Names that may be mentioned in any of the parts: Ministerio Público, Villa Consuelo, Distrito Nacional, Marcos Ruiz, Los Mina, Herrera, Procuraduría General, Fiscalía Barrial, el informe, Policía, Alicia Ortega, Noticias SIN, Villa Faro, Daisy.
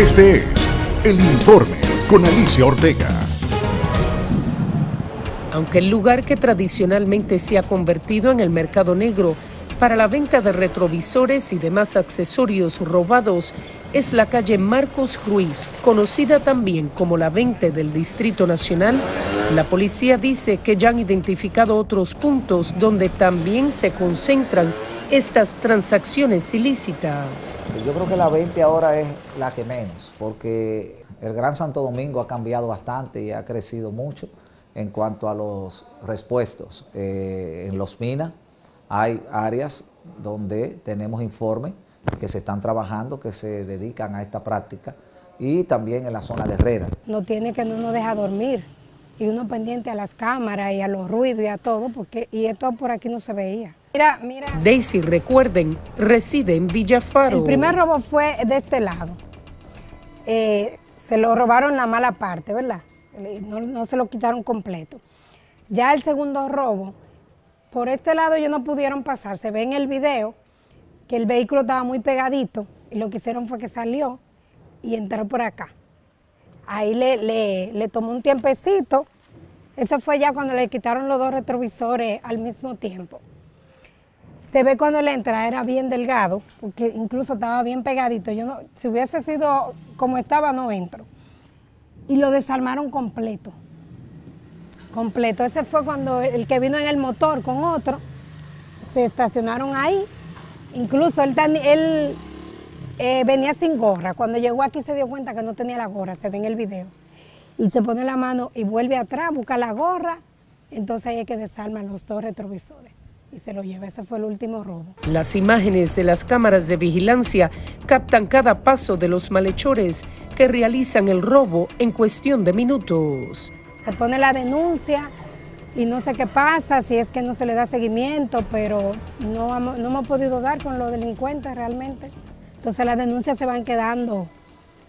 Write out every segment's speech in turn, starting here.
Este es El Informe con Alicia Ortega. Aunque el lugar que tradicionalmente se ha convertido en el mercado negro para la venta de retrovisores y demás accesorios robados es la calle Marcos Ruiz, conocida también como la 20 del Distrito Nacional, la policía dice que ya han identificado otros puntos donde también se concentran estas transacciones ilícitas. Yo creo que la 20 ahora es la que menos, porque el Gran Santo Domingo ha cambiado bastante y ha crecido mucho en cuanto a los repuestos en Los Mina. Hay áreas donde tenemos informes que se están trabajando, que se dedican a esta práctica, y también en la zona de Herrera. No tiene que no nos deja dormir, y uno pendiente a las cámaras y a los ruidos y a todo, porque y esto por aquí no se veía. Mira. Daisy, recuerden, reside en Villa Faro. El primer robo fue de este lado. Se lo robaron la mala parte, ¿verdad? No se lo quitaron completo. Ya el segundo robo, por este lado ellos no pudieron pasar. Se ve en el video que el vehículo estaba muy pegadito y lo que hicieron fue que salió y entró por acá. Ahí le tomó un tiempecito. Eso fue ya cuando le quitaron los dos retrovisores al mismo tiempo. Se ve cuando le entra, era bien delgado, porque incluso estaba bien pegadito. Yo no, si hubiese sido como estaba, no entro. Y lo desarmaron completo. Completo. Ese fue cuando el que vino en el motor con otro, se estacionaron ahí. Incluso él venía sin gorra. Cuando llegó aquí se dio cuenta que no tenía la gorra, se ve en el video. Y se pone la mano y vuelve atrás, busca la gorra. Entonces ahí es que desarman los dos retrovisores y se lo lleva. Ese fue el último robo. Las imágenes de las cámaras de vigilancia captan cada paso de los malhechores que realizan el robo en cuestión de minutos. Se pone la denuncia y no sé qué pasa, si es que no se le da seguimiento, pero no hemos podido dar con los delincuentes realmente. Entonces las denuncias se van quedando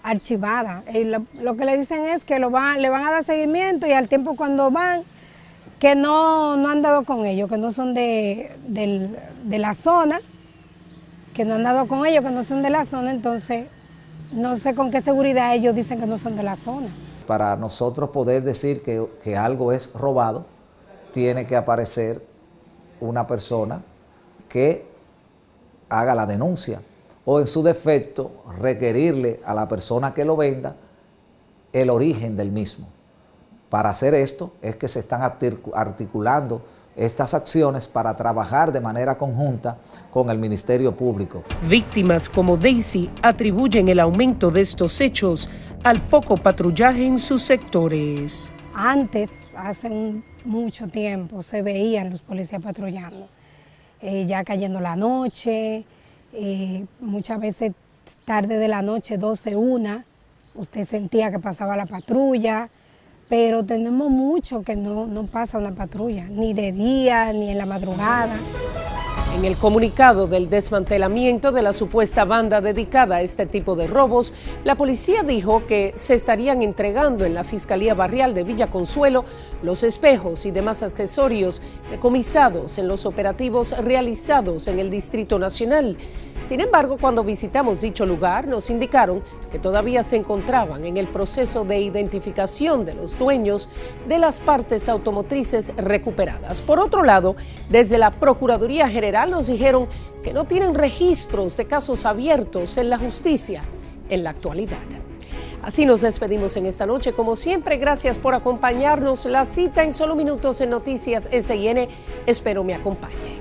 archivadas. Y lo que le dicen es que le van a dar seguimiento y al tiempo cuando van, que no han dado con ellos, que no son de la zona, que no han dado con ellos, que no son de la zona, entonces no sé con qué seguridad ellos dicen que no son de la zona. Para nosotros poder decir que algo es robado, tiene que aparecer una persona que haga la denuncia o en su defecto requerirle a la persona que lo venda el origen del mismo. Para hacer esto es que se están articulando estas acciones para trabajar de manera conjunta con el Ministerio Público. Víctimas como Daisy atribuyen el aumento de estos hechos al poco patrullaje en sus sectores. Antes, hace mucho tiempo, se veían los policías patrullando, ya cayendo la noche, muchas veces tarde de la noche, 12, 1, usted sentía que pasaba la patrulla. Pero tenemos mucho que no pasa una patrulla, ni de día, ni en la madrugada. En el comunicado del desmantelamiento de la supuesta banda dedicada a este tipo de robos, la policía dijo que se estarían entregando en la Fiscalía Barrial de Villa Consuelo los espejos y demás accesorios decomisados en los operativos realizados en el Distrito Nacional. Sin embargo, cuando visitamos dicho lugar, nos indicaron que todavía se encontraban en el proceso de identificación de los dueños de las partes automotrices recuperadas. Por otro lado, desde la Procuraduría General nos dijeron que no tienen registros de casos abiertos en la justicia en la actualidad. Así nos despedimos en esta noche. Como siempre, gracias por acompañarnos. La cita en solo minutos en Noticias SIN. Espero me acompañen.